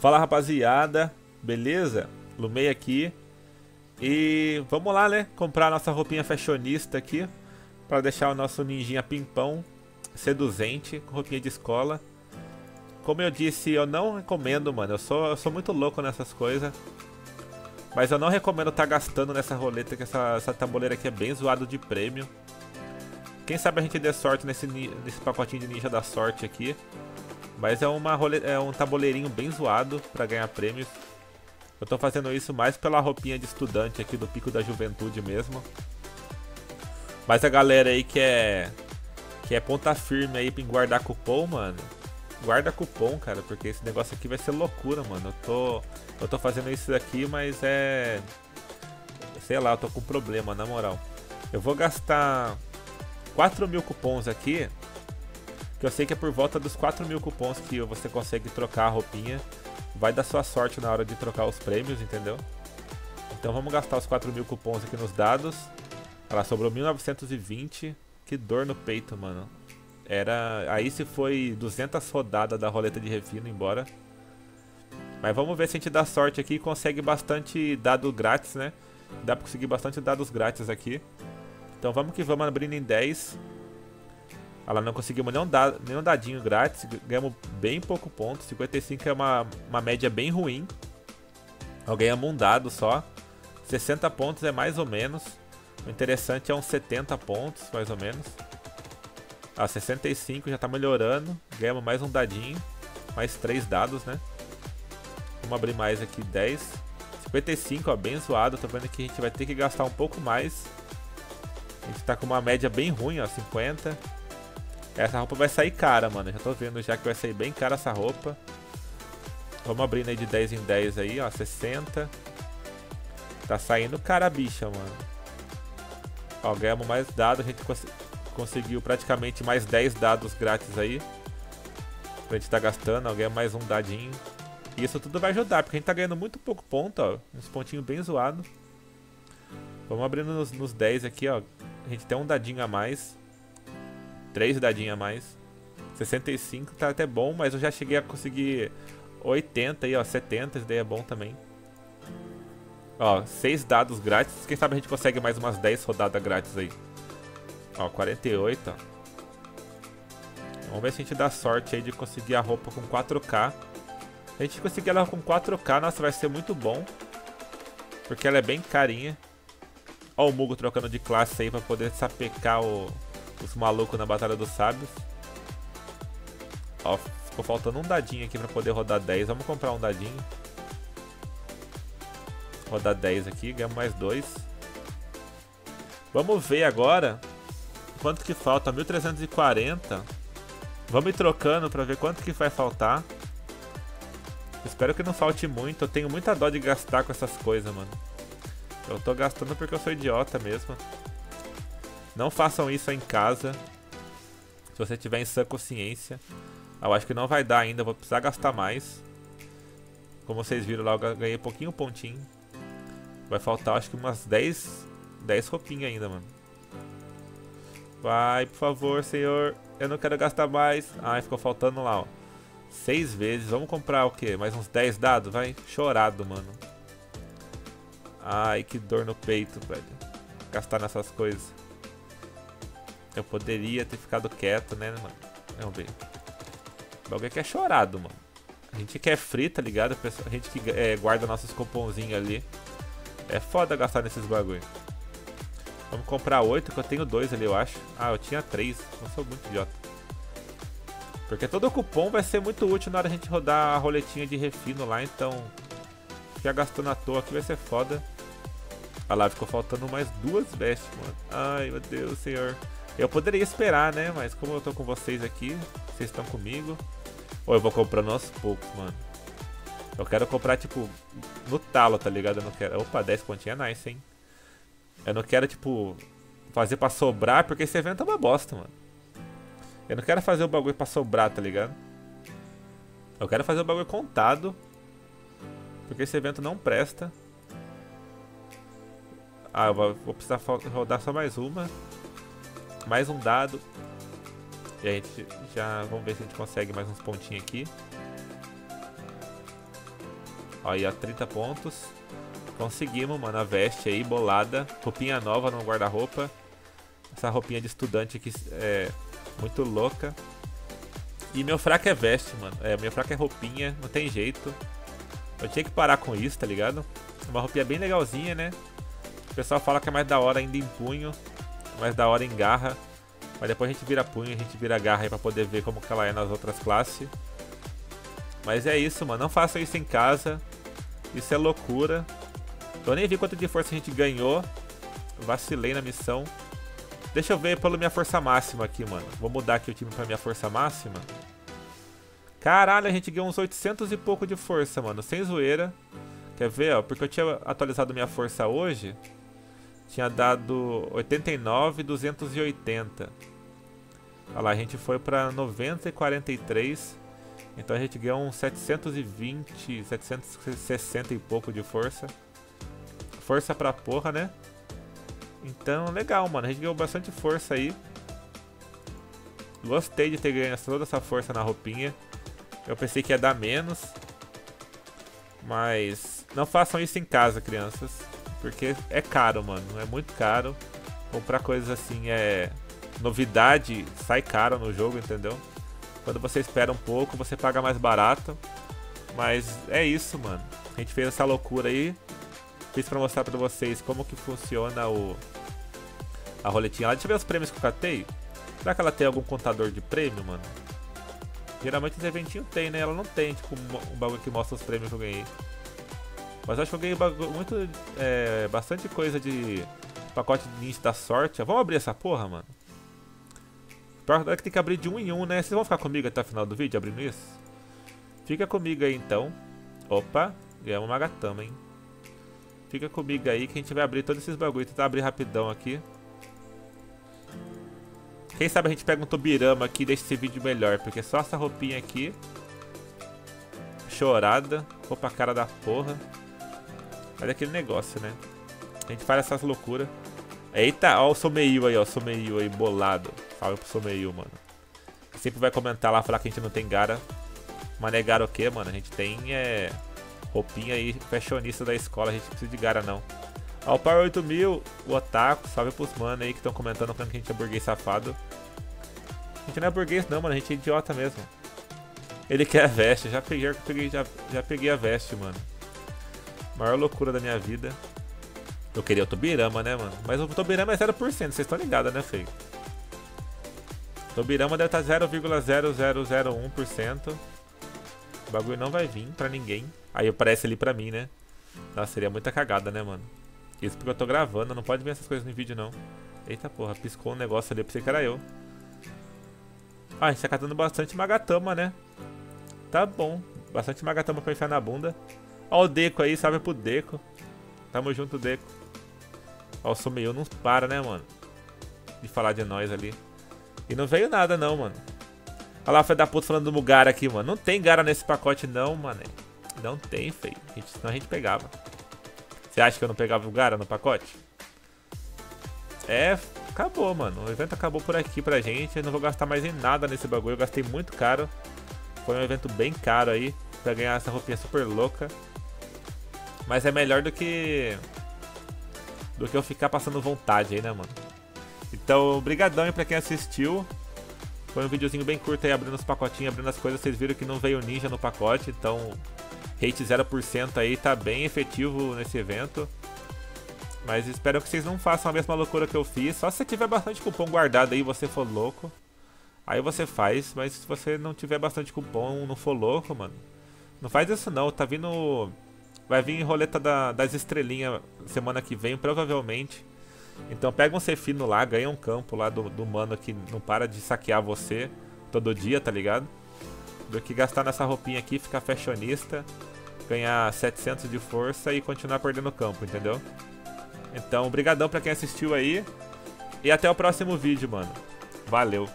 Fala rapaziada, beleza? Lumei aqui e vamos lá, né? Comprar nossa roupinha fashionista aqui para deixar o nosso ninjinha pimpão seduzente, com roupinha de escola. Como eu disse, eu não recomendo, mano. Eu sou muito louco nessas coisas. Mas eu não recomendo estar gastando nessa roleta, que essa tamboleira aqui é bem zoado de prêmio. Quem sabe a gente dê sorte nesse pacotinho de ninja da sorte aqui. Mas é um tabuleirinho bem zoado pra ganhar prêmios. Eu tô fazendo isso mais pela roupinha de estudante aqui do Pico da Juventude mesmo. Mas a galera aí que é ponta firme aí pra guardar cupom, mano, guarda cupom, cara, porque esse negócio aqui vai ser loucura, mano. Eu tô fazendo isso aqui, mas é... sei lá, eu tô com problema, na moral. Eu vou gastar 4.000 cupons aqui, que eu sei que é por volta dos 4.000 cupons que você consegue trocar a roupinha. Vai dar sua sorte na hora de trocar os prêmios, entendeu? Então vamos gastar os 4.000 cupons aqui nos dados. Ela sobrou 1920. Que dor no peito, mano. Era... aí se foi 200 rodadas da roleta de refino embora. Mas vamos ver se a gente dá sorte aqui e consegue bastante dado grátis, né? Dá pra conseguir bastante dados grátis aqui. Então vamos que vamos, abrindo em 10. Ela não conseguiu nenhum dadinho grátis. Ganhamos bem pouco ponto. 55 é uma média bem ruim. Ganhamos um dado só. 60 pontos é mais ou menos. O interessante é uns 70 pontos, mais ou menos. A 65 já tá melhorando. Ganhamos mais um dadinho. Mais 3 dados, né? Vamos abrir mais aqui, 10. 55, ó, bem zoado. Tô vendo que a gente vai ter que gastar um pouco mais. A gente tá com uma média bem ruim, ó, 50. Essa roupa vai sair cara, mano. Já tô vendo já que vai sair bem cara essa roupa. Vamos abrindo aí de 10 em 10 aí, ó, 60. Tá saindo cara a bicha, mano. Ó, ganhamos mais dados. A gente conseguiu praticamente mais 10 dados grátis aí pra gente tá gastando. Ganha mais um dadinho. E isso tudo vai ajudar, porque a gente tá ganhando muito pouco ponto, ó. Uns pontinhos bem zoados. Vamos abrindo nos 10 aqui, ó. A gente tem um dadinho a mais. 3 dadinhos a mais. 65 tá até bom, mas eu já cheguei a conseguir 80 aí, ó. 70, isso daí é bom também. Ó, 6 dados grátis. Quem sabe a gente consegue mais umas 10 rodadas grátis aí. Ó, 48, ó. Vamos ver se a gente dá sorte aí de conseguir a roupa com 4K. Se a gente conseguir ela com 4K, nossa, vai ser muito bom, porque ela é bem carinha. Ó o Mugo trocando de classe aí pra poder sapecar os malucos na Batalha dos Sábios. Ó, ficou faltando um dadinho aqui pra poder rodar 10. Vamos comprar um dadinho. Rodar 10 aqui, ganhamos mais 2. Vamos ver agora quanto que falta, 1340. Vamos ir trocando pra ver quanto que vai faltar. Espero que não falte muito. Eu tenho muita dó de gastar com essas coisas, mano. Eu tô gastando porque eu sou idiota mesmo. Não façam isso em casa, se você tiver em sã consciência. Eu acho que não vai dar ainda, vou precisar gastar mais. Como vocês viram lá, eu ganhei pouquinho pontinho. Vai faltar acho que umas 10 roupinhas ainda, mano. Vai, por favor, senhor. Eu não quero gastar mais. Ai, ficou faltando lá, ó. 6 vezes. Vamos comprar o quê? Mais uns 10 dados? Vai. Chorado, mano. Ai, que dor no peito, velho. Gastar nessas coisas. Eu poderia ter ficado quieto, né, mano? Vamos ver. O bagulho aqui é chorado, mano. A gente que é free, tá ligado? A gente que guarda nossos cupomzinhos ali. É foda gastar nesses bagulho. Vamos comprar 8, que eu tenho 2 ali, eu acho. Ah, eu tinha 3. Não sou muito idiota. Porque todo cupom vai ser muito útil na hora de a gente rodar a roletinha de refino lá, então... já gastando à toa aqui vai ser foda. Ah lá, ficou faltando mais 2 vestes, mano. Ai, meu Deus, senhor. Eu poderia esperar, né? Mas como eu tô com vocês aqui, vocês estão comigo. Ou eu vou comprando aos poucos, mano. Eu quero comprar, tipo, no talo, tá ligado? Eu não quero... opa, 10 pontinhas é nice, hein? Eu não quero, tipo, fazer pra sobrar, porque esse evento é uma bosta, mano. Eu não quero fazer o bagulho pra sobrar, tá ligado? Eu quero fazer o bagulho contado, porque esse evento não presta. Ah, eu vou precisar rodar só mais uma. Mais um dado. E a gente já... Vamos ver se a gente consegue mais uns pontinhos aqui. Aí, ó, 30 pontos. Conseguimos, mano. A veste aí, bolada. Roupinha nova no guarda-roupa. Essa roupinha de estudante aqui é muito louca. E meu fraco é veste, mano. É, meu fraco é roupinha. Não tem jeito. Eu tinha que parar com isso, tá ligado? Uma roupinha bem legalzinha, né? O pessoal fala que é mais da hora ainda em punho. Mais da hora em garra. Mas depois a gente vira punho, a gente vira garra aí pra poder ver como que ela é nas outras classes. Mas é isso, mano. Não façam isso em casa. Isso é loucura. Eu nem vi quanto de força a gente ganhou. Vacilei na missão. Deixa eu ver pela minha força máxima aqui, mano. Vou mudar aqui o time pra minha força máxima. Caralho, a gente ganhou uns 800 e pouco de força, mano. Sem zoeira. Quer ver, ó? Porque eu tinha atualizado minha força hoje. Tinha dado 89, 280. Olha lá, a gente foi pra 90 e 43. Então a gente ganhou uns 720, 760 e pouco de força. Força pra porra, né? Então, legal, mano. A gente ganhou bastante força aí. Gostei de ter ganho toda essa força na roupinha. Eu pensei que ia dar menos. Mas não façam isso em casa, crianças. Porque é caro, mano. É muito caro. Comprar coisas assim é... Novidade sai caro no jogo, entendeu? Quando você espera um pouco, você paga mais barato. Mas é isso, mano. A gente fez essa loucura aí. Fiz pra mostrar pra vocês como que funciona a roletinha lá. Deixa eu ver os prêmios que eu catei. Será que ela tem algum contador de prêmio, mano? Geralmente os eventinhos tem, né? Ela não tem, tipo, um bagulho que mostra os prêmios que eu ganhei. Mas eu acho que eu ganhei muito, bastante coisa de pacote de ninja da sorte. Vamos abrir essa porra, mano? Pior que tem que abrir de um em um, né? Vocês vão ficar comigo até o final do vídeo abrindo isso? Fica comigo aí, então. Opa, ganhamos uma gatama, hein? Fica comigo aí que a gente vai abrir todos esses bagulhos. Tentar abrir rapidão aqui. Quem sabe a gente pega um Tobirama aqui e deixa esse vídeo melhor. Porque só essa roupinha aqui. Chorada. Roupa cara da porra. Olha aquele negócio, né? A gente faz essas loucuras. Eita, ó o Someiu aí, ó. Someiu aí, bolado. Salve pro Someiu, mano. Sempre vai comentar lá, falar que a gente não tem gara. Mas não é gara o quê, mano? A gente tem, roupinha aí, fashionista da escola, a gente não precisa de gara não. Ó, o Power 8000, o Otaku, salve pros mano aí que estão comentando falando que a gente é burguês safado. A gente não é burguês não, mano, a gente é idiota mesmo. Ele quer a veste, já peguei a veste, mano. Maior loucura da minha vida. Eu queria o Tobirama, né, mano? Mas o Tobirama é 0%, vocês estão ligados, né, feio? O Tobirama deve estar 0,0001%. O bagulho não vai vir pra ninguém. Aí aparece ali pra mim, né? Nossa, seria muita cagada, né, mano? Isso porque eu tô gravando, não pode ver essas coisas no vídeo, não. Eita porra, piscou um negócio ali, pensei que era eu. Ah, a gente tá catando bastante magatama, né? Tá bom, bastante magatama pra enfiar na bunda. Ó o Deco aí, salve pro Deco. Tamo junto, Deco. Ó, o Someiu não para, né, mano? De falar de nós ali. E não veio nada, não, mano. Olha lá o filho da puta falando do Mugara aqui, mano. Não tem gara nesse pacote não, mano. Não tem, feio. Senão a gente pegava. Você acha que eu não pegava o gara no pacote? É, acabou, mano. O evento acabou por aqui pra gente. Eu não vou gastar mais em nada nesse bagulho. Eu gastei muito caro. Foi um evento bem caro aí. Pra ganhar essa roupinha super louca. Mas é melhor do que... do que eu ficar passando vontade aí, né, mano? Então, brigadão aí pra quem assistiu. Foi um videozinho bem curto aí, abrindo os pacotinhos, abrindo as coisas. Vocês viram que não veio ninja no pacote, então rate 0% aí tá bem efetivo nesse evento. Mas espero que vocês não façam a mesma loucura que eu fiz. Só se você tiver bastante cupom guardado aí e você for louco, aí você faz. Mas se você não tiver bastante cupom, não for louco, mano, não faz isso não. Tá vindo... vai vir roleta das estrelinhas semana que vem, provavelmente. Então pega um cefino lá, ganha um campo lá do mano que não para de saquear você todo dia, tá ligado? Do que gastar nessa roupinha aqui, ficar fashionista, ganhar 700 de força e continuar perdendo campo, entendeu? Então, brigadão pra quem assistiu aí e até o próximo vídeo, mano. Valeu!